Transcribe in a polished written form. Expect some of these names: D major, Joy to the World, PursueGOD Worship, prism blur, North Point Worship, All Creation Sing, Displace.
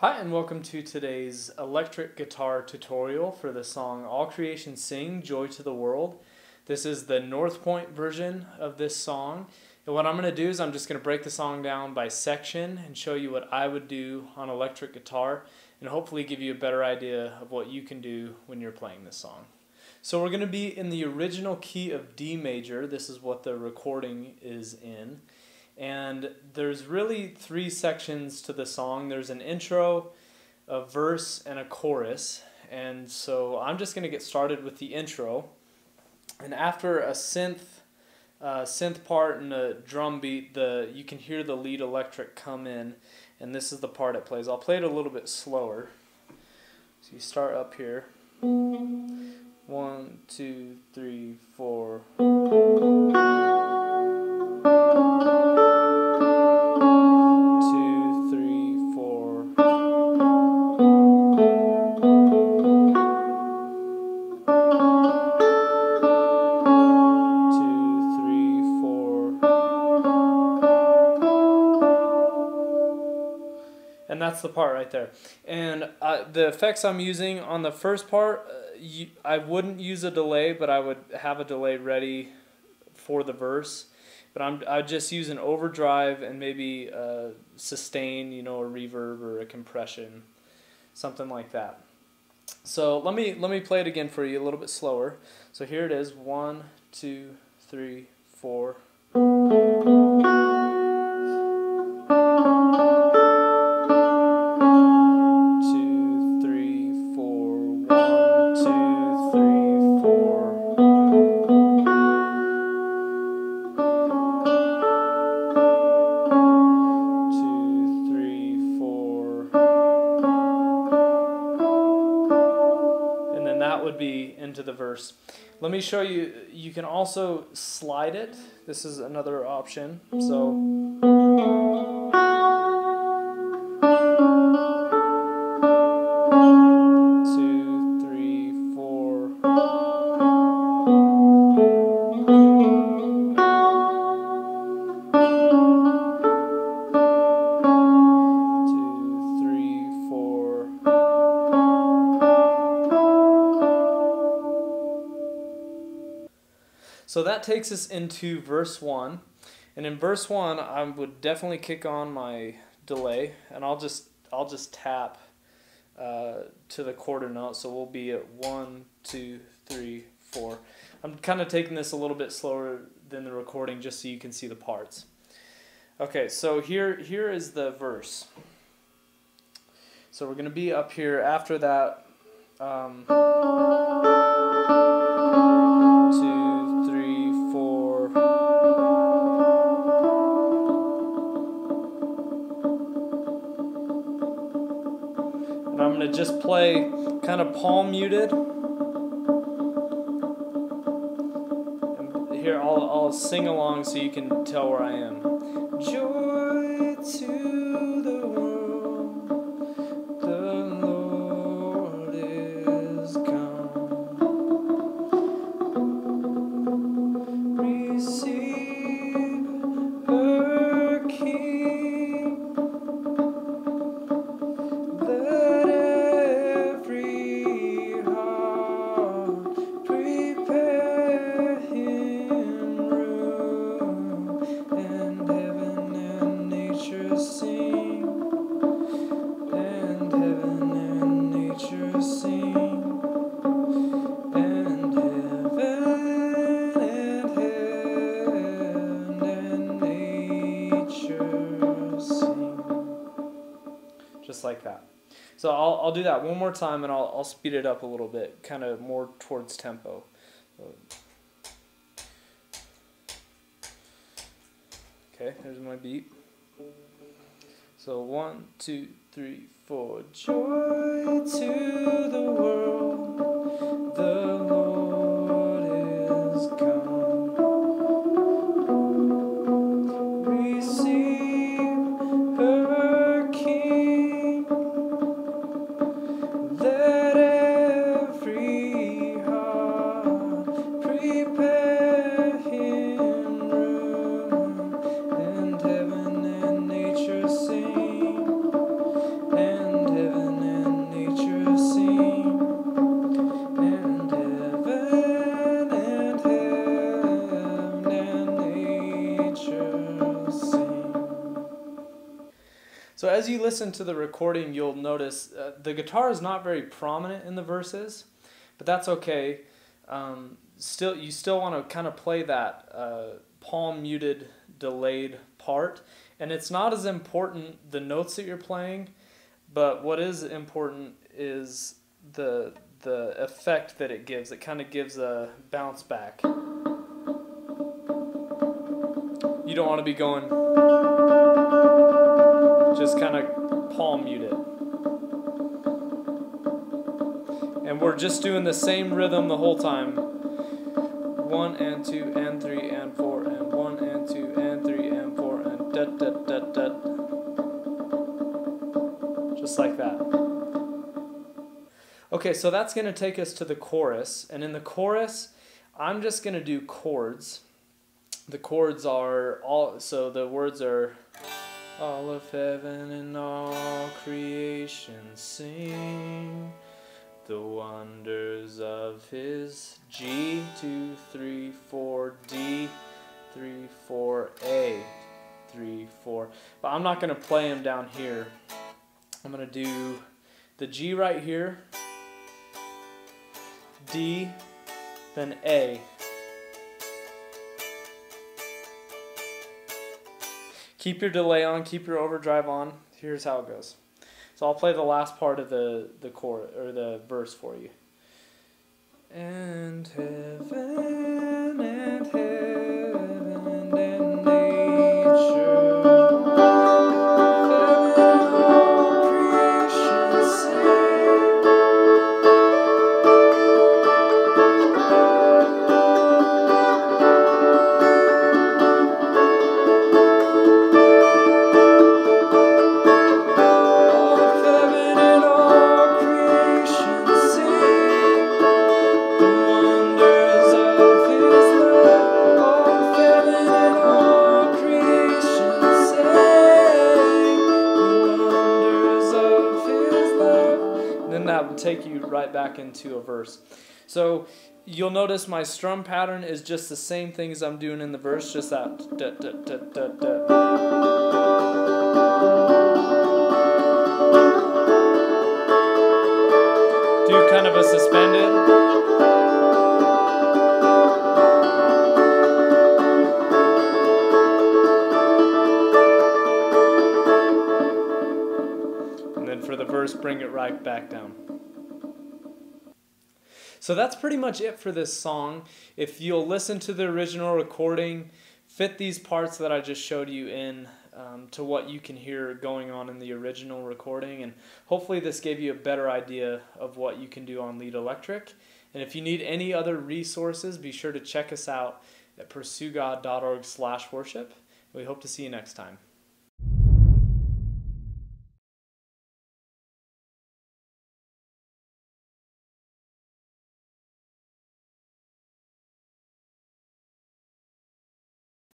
Hi, and welcome to today's electric guitar tutorial for the song All Creation Sing, Joy to the World. This is the North Point version of this song. And what I'm going to do is I'm just going to break the song down by section and show you what I would do on electric guitar and hopefully give you a better idea of what you can do when you're playing this song. So we're going to be in the original key of D major. This is what the recording is in. And there's really three sections to the song. There's an intro, a verse, and a chorus. And so I'm just going to get started with the intro. And after a synth part and a drum beat, you can hear the lead electric come in. And this is the part it plays. I'll play it a little bit slower. So you start up here. 1, 2, 3, 4... And that's the part right there. And the effects I'm using on the first part, I wouldn't use a delay, but I would have a delay ready for the verse. But I'd just use an overdrive and maybe sustain, you know, a reverb or a compression, something like that. So let me play it again for you a little bit slower. So here it is: 1, 2, 3, 4. Be into the verse. Let me show you, you can also slide it. This is another option. So So that takes us into verse 1, and in verse 1 I would definitely kick on my delay, and I'll just tap to the quarter note, so we'll be at 1, 2, 3, 4. I'm kind of taking this a little bit slower than the recording just so you can see the parts. Okay, so here is the verse. So we're going to be up here after that. I'm going to just play kind of palm muted. And here I'll sing along so you can tell where I am. Joy to the world, the Lord is come. Receive her King. Just like that. So I'll do that one more time, and I'll speed it up a little bit, kind of more towards tempo. Okay, there's my beat. So 1, 2, 3, 4. Joy to the world, the Lord is come. Receive her King. And as you listen to the recording, you'll notice the guitar is not very prominent in the verses, but that's okay. You still want to kind of play that palm muted, delayed part, and it's not as important the notes that you're playing, but what is important is the effect that it gives. It kind of gives a bounce back. You don't want to be going, just kind of palm muted. And we're just doing the same rhythm the whole time. 1 and 2 and 3 and 4 and 1 and 2 and 3 and 4 and da da da da. Just like that. Okay, so that's going to take us to the chorus. And in the chorus, I'm just going to do chords. The chords are all, so the words are all of heaven and all creation sing the wonders of his. G, 2, 3, 4, D, 3, 4, A, 3, 4. But I'm not going to play them down here. I'm going to do the G right here, D, then A. Keep your delay on, keep your overdrive on. Here's how it goes. So I'll play the last part of the chorus or the verse for you. And heaven and heaven and nature, heaven and all creation sing. Take you right back into a verse. So you'll notice my strum pattern is just the same thing as I'm doing in the verse, just that da, da, da, da, da. Do kind of a suspended. And then for the verse, bring it right back down. So that's pretty much it for this song. If you'll listen to the original recording, fit these parts that I just showed you in to what you can hear going on in the original recording, and hopefully this gave you a better idea of what you can do on lead electric. And if you need any other resources, be sure to check us out at pursuegod.org/worship. We hope to see you next time.